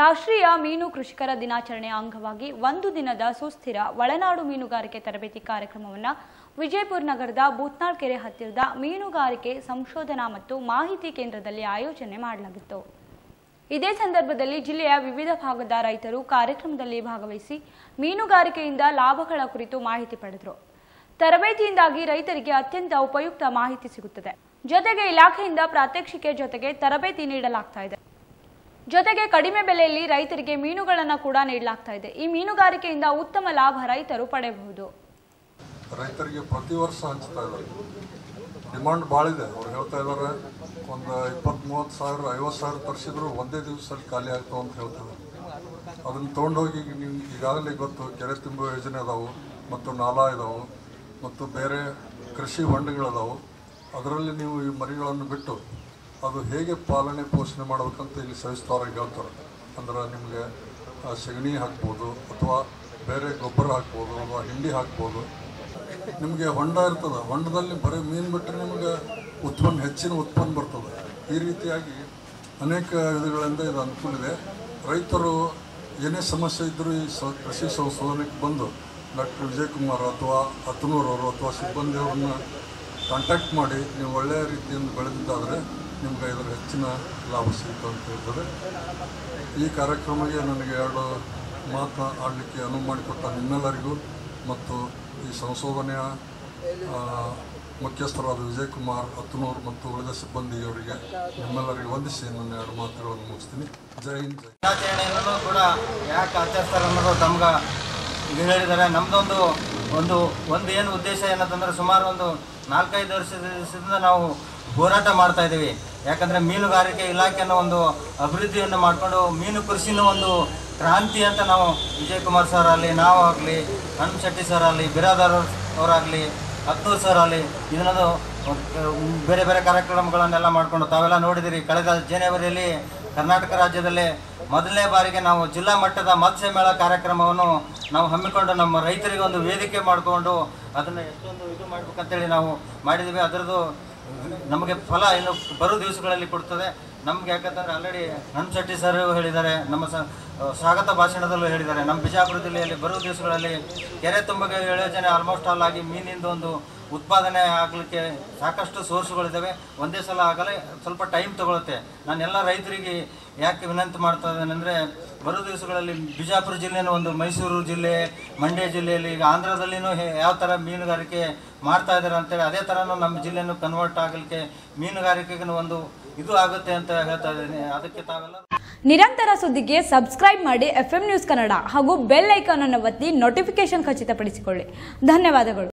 ರಾಷ್ಟ್ರೀಯ ಮೀನು ಕೃಷಿಕರ ದಿನಾಚರಣೆ ಅಂಗವಾಗಿ ಒಂದು ದಿನದ ಸುಸ್ಥಿರ ಒಳನಾಡು ಮೀನುಗಾರಿಕೆ ತರಬೇತಿ ಕಾರ್ಯಕ್ರಮವನ್ನು ವಿಜಯಪುರ ನಗರದ ಬೂತ್ನಾಳ್ ಕೆರೆ ಹತ್ತಿರದ ಮೀನುಗಾರಿಕೆ ಸಂಶೋಧನಾ ಮತ್ತು ಮಾಹಿತಿ ಕೇಂದ್ರದಲ್ಲಿ ಆಯೋಜನೆ ಮಾಡಲಾಗಿತ್ತು. ಇದೇ ಸಂದರ್ಭದಲ್ಲಿ ಜಿಲ್ಲೆಯ ವಿವಿಧ ಭಾಗದ ರೈತರು ಕಾರ್ಯಕ್ರಮದಲ್ಲಿ ಭಾಗವಹಿಸಿ ಮೀನುಗಾರಿಕೆಯಿಂದ ಲಾಭಗಳ ಕುರಿತು ಮಾಹಿತಿ ಪಡೆದರು. ತರಬೇತಿಯಿಂದಾಗಿ ರೈತರಿಗೆ ಅತ್ಯಂತ ಉಪಯುಕ್ತ ಮಾಹಿತಿ ಸಿಗುತ್ತದೆ. ಜೊತೆಗೆ ಇಲಾಖೆಯಿಂದ ಪ್ರಾತ್ಯಕ್ಷಿಕೆ ಜೊತೆಗೆ ತರಬೇತಿ ನೀಡಲಾಗ್ತಾ ಇದೆ. ಜೊತೆಗೆ ಕಡಿಮೆ ಬೆಲೆಯಲ್ಲಿ ರೈತರಿಗೆ ಮೀನುಗಳನ್ನು ಕೂಡ ನೀಡಲಾಗ್ತಾ ಇದೆ. ಈ ಮೀನುಗಾರಿಕೆಯಿಂದ ಉತ್ತಮ ಲಾಭ ರೈತರು ಪಡೆಯಬಹುದು. ರೈತರಿಗೆ ಪ್ರತಿ ವರ್ಷ ಹಂಚ್ತಾ ಇದ್ದಾರೆ. ಡಿಮಾಂಡ್ ಭಾಳ ಇದೆ. ಅವ್ರು ಹೇಳ್ತಾ ಇದ್ದಾರೆ ಒಂದು 20-30,000-50,000 ತರಿಸಿದ್ರು ಒಂದೇ ದಿವಸದಲ್ಲಿ ಖಾಲಿ ಆಗ್ತಾವೆ ಅಂತ ಹೇಳ್ತಾರೆ. ಅದನ್ನು ತೊಗೊಂಡೋಗಿ ನೀವು ಈಗಾಗಲೇ ಗೊತ್ತು ಕೆರೆ ತುಂಬುವ ಯೋಜನೆ ಅದಾವೆ ಮತ್ತು ನಾಲಾ ಇದಾವೆ ಮತ್ತು ಬೇರೆ ಕೃಷಿ ಹೊಂಡಗಳದಾವೆ. ಅದರಲ್ಲಿ ನೀವು ಈ ಮರಿಗಳನ್ನು ಬಿಟ್ಟು ಅದು ಹೇಗೆ ಪಾಲನೆ ಪೋಷಣೆ ಮಾಡಬೇಕಂತ ಇಲ್ಲಿ ಸವಿಸ್ತಾರಾಗಿ ಹೇಳ್ತಾರೆ. ಅಂದ್ರೆ ನಿಮಗೆ ಸಗಣಿ ಹಾಕ್ಬೋದು ಅಥವಾ ಬೇರೆ ಗೊಬ್ಬರ ಹಾಕ್ಬೋದು ಅಥವಾ ಹಿಂಡಿ ಹಾಕ್ಬೋದು. ನಿಮಗೆ ಹೊಂಡ ಇರ್ತದೆ, ಹೊಂಡದಲ್ಲಿ ಬರೀ ಮೀನು ಬಿಟ್ಟರೆ ನಿಮಗೆ ಉತ್ಪನ್ನ ಹೆಚ್ಚಿನ ಉತ್ಪನ್ನ ಬರ್ತದೆ. ಈ ರೀತಿಯಾಗಿ ಅನೇಕ ವಿಧಗಳಿಂದ ಇದು ಅನುಕೂಲ ಇದೆ. ರೈತರು ಏನೇ ಸಮಸ್ಯೆ ಇದ್ದರೂ ಈ ಕೃಷಿ ಸಂಶೋಧನೆಗೆ ಬಂದು ಡಾಕ್ಟರ್ ವಿಜಯಕುಮಾರ್ ಅಥವಾ ಅತನೂರವರು ಅಥವಾ ಸಿಬ್ಬಂದಿಯವ್ರನ್ನ ಕಾಂಟ್ಯಾಕ್ಟ್ ಮಾಡಿ ನೀವು ಒಳ್ಳೆಯ ರೀತಿಯಿಂದ ಬೆಳೆದಿದ್ದಾದರೆ ನಿಮಗೆ ಇದರ ಹೆಚ್ಚಿನ ಲಾಭ ಸಿಗುತ್ತೆ ಅಂತ ಹೇಳ್ತಾರೆ. ಈ ಕಾರ್ಯಕ್ರಮಕ್ಕೆ ನನಗೆ ಎರಡು ಮಾತು ಆಡಲಿಕ್ಕೆ ಅನುವು ಮಾಡಿಕೊಟ್ಟ ನಿಮ್ಮೆಲ್ಲರಿಗೂ ಮತ್ತು ಈ ಸಂಶೋಧನೆಯ ಮುಖ್ಯಸ್ಥರಾದ ವಿಜಯಕುಮಾರ್, ಅತನೂರು ಮತ್ತು ಉಳಿದ ಸಿಬ್ಬಂದಿಯವರಿಗೆ ನಿಮ್ಮೆಲ್ಲರಿಗೂ ವಂದಿಸಿ ನನ್ನ ಎರಡು ಮಾತುಗಳನ್ನು ಮುಗಿಸ್ತೀನಿ. ಜೈ ಹಿಂದ್. ಜೈ. ಆಚರಣೆಗಳನ್ನು ಕೂಡ ಯಾಕೆ ಆಚರಿಸ್ತಾರೆ ಅನ್ನೋದು ತಮ್ಗೆ ಇದು ಹೇಳಿದ್ದಾರೆ. ನಮ್ಮದೊಂದು ಒಂದು ಒಂದು ಏನು ಉದ್ದೇಶ ಏನಂತಂದರೆ ಸುಮಾರು ಒಂದು 4-5 ವರ್ಷದಿಂದ ನಾವು ಹೋರಾಟ ಮಾಡ್ತಾ ಇದ್ದೀವಿ. ಯಾಕಂದರೆ ಮೀನುಗಾರಿಕೆ ಇಲಾಖೆಯನ್ನು ಒಂದು ಅಭಿವೃದ್ಧಿಯನ್ನು ಮಾಡಿಕೊಂಡು ಮೀನು ಕೃಷಿನ ಒಂದು ಕ್ರಾಂತಿ ಅಂತ ನಾವು ವಿಜಯಕುಮಾರ್ ಸರ್ ಆಗಲಿ, ನಾವು ಆಗಲಿ, ಅನಂತ್ ಶೆಟ್ಟಿ ಸರ್ ಆಗಲಿ, ಬಿರಾದಾರ್ ಅವರಾಗಲಿ, ಅತನೂರ್ ಸರ್ ಆಗಲಿ, ಇದನ್ನದು ಬೇರೆ ಬೇರೆ ಕಾರ್ಯಕ್ರಮಗಳನ್ನೆಲ್ಲ ಮಾಡಿಕೊಂಡು ತಾವೆಲ್ಲ ನೋಡಿದಿರಿ. ಕಳೆದ ಜನವರಿಯಲ್ಲಿ ಕರ್ನಾಟಕ ರಾಜ್ಯದಲ್ಲೇ ಮೊದಲನೇ ಬಾರಿಗೆ ನಾವು ಜಿಲ್ಲಾ ಮಟ್ಟದ ಮತ್ಸ್ಯ ಮೇಳ ಕಾರ್ಯಕ್ರಮವನ್ನು ನಾವು ಹಮ್ಮಿಕೊಂಡು ನಮ್ಮ ರೈತರಿಗೆ ಒಂದು ವೇದಿಕೆ ಮಾಡಿಕೊಂಡು ಅದನ್ನು ಎಷ್ಟೊಂದು ಇದು ಮಾಡಬೇಕಂತೇಳಿ ನಾವು ಮಾಡಿದ್ದೀವಿ. ಅದರದ್ದು ನಮಗೆ ಫಲ ಇನ್ನು ಬರೋ ದಿವಸಗಳಲ್ಲಿ ಕೊಡ್ತದೆ ನಮ್ಗೆ. ಯಾಕಂತಂದರೆ ಆಲ್ರೆಡಿ ಅನಂತ್ ಶೆಟ್ಟಿ ಸರ್ ಹೇಳಿದ್ದಾರೆ, ನಮ್ಮ ಸ್ವಾಗತ ಭಾಷಣದಲ್ಲೂ ಹೇಳಿದ್ದಾರೆ, ನಮ್ಮ ಬಿಜಾಪುರ ಜಿಲ್ಲೆಯಲ್ಲಿ ಬರೋ ದಿವಸಗಳಲ್ಲಿ ಕೆರೆ ತುಂಬುಗೆ ಯೋಜನೆ ಆಲ್ಮೋಸ್ಟ್ ಆಲ್ ಆಗಿ ಮೀನಿಂದ ಒಂದು ಉತ್ಪಾದನೆ ಆಗಲಿಕ್ಕೆ ಸಾಕಷ್ಟು ಸೋರ್ಸ್ಗಳಿದ್ದಾವೆ. ಒಂದೇ ಸಲ ಆಗಲೇ ಸ್ವಲ್ಪ ಟೈಮ್ ತೊಗೊಳುತ್ತೆ. ನಾನೆಲ್ಲ ರೈತರಿಗೆ ಯಾಕೆ ವಿನಂತಿ ಮಾಡ್ತಾ ಇದ್ದೇನೆಂದರೆ ಬರೋ ದಿವಸಗಳಲ್ಲಿ ಬಿಜಾಪುರ ಜಿಲ್ಲೆಯೂ ಒಂದು ಮೈಸೂರು ಜಿಲ್ಲೆ, ಮಂಡ್ಯ ಜಿಲ್ಲೆಯಲ್ಲಿ, ಈಗ ಆಂಧ್ರದಲ್ಲಿಯೂ ಯಾವ ಥರ ಮೀನುಗಾರಿಕೆ ಮಾಡ್ತಾ ಇದ್ದಾರೆ ಅಂತೇಳಿ ಅದೇ ಥರನೂ ನಮ್ಮ ಜಿಲ್ಲೆಯನ್ನು ಕನ್ವರ್ಟ್ ಆಗಲಿಕ್ಕೆ ಮೀನುಗಾರಿಕೆಗೂ ಒಂದು ಇದು ಆಗುತ್ತೆ ಅಂತ ಹೇಳ್ತಾ ಇದ್ದೀನಿ. ಅದಕ್ಕೆ ತಾವೆಲ್ಲ ನಿರಂತರ ಸುದ್ದಿಗೆ ಸಬ್ಸ್ಕ್ರೈಬ್ ಮಾಡಿ FM News ಕನ್ನಡ ಹಾಗೂ ಬೆಲ್ ಐಕಾನ್ ಅನ್ನು ಒತ್ತಿ ನೋಟಿಫಿಕೇಶನ್ ಖಚಿತಪಡಿಸಿಕೊಳ್ಳಿ. ಧನ್ಯವಾದಗಳು.